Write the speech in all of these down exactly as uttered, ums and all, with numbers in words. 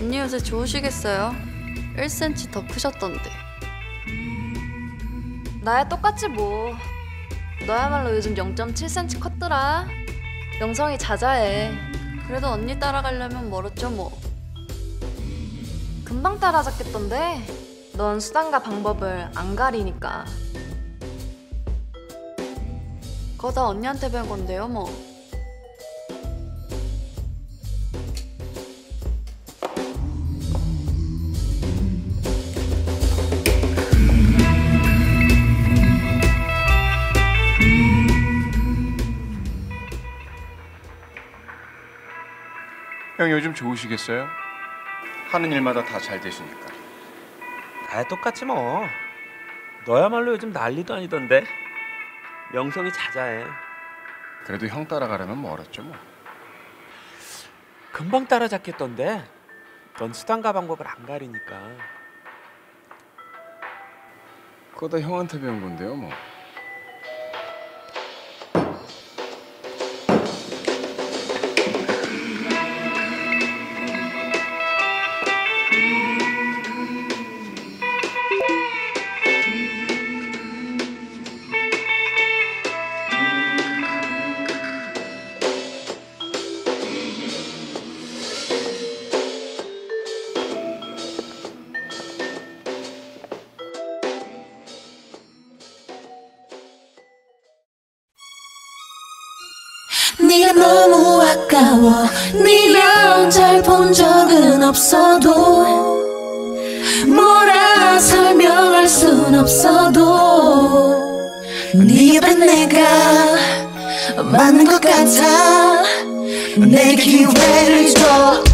언니 요새 좋으시겠어요? 일 센티미터 더 크셨던데. 나야 똑같지 뭐. 너야말로 요즘 영 점 칠 센티미터 컸더라. 영성이 자자해. 그래도 언니 따라가려면 멀었죠 뭐. 금방 따라잡겠던데. 넌 수단과 방법을 안 가리니까. 그거 다 언니한테 배운 건데요 뭐. 형 요즘 좋으시겠어요? 하는 일마다 다 잘 되시니까. 다 똑같지 뭐. 너야말로 요즘 난리도 아니던데. 영성이 자자해. 그래도 형 따라가려면 멀었죠 뭐. 금방 따라잡겠던데. 넌 수단과 방법을 안 가리니까. 그거 다 형한테 배운 건데요 뭐. 네가 너무 아까워. 네가 잘 본 적은 없어도 뭐라 설명할 순 없어도 네가 다 내가 맞는 것 같아. 내게 기회를 줘.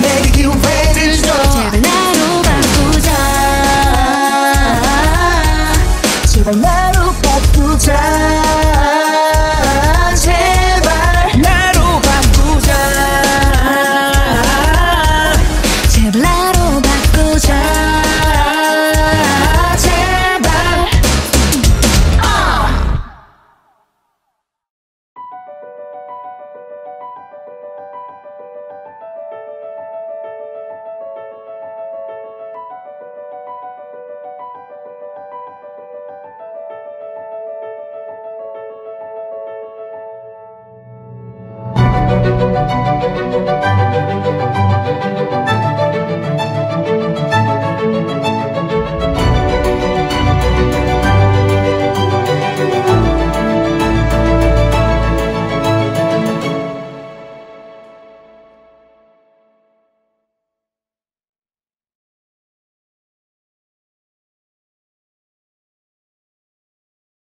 내게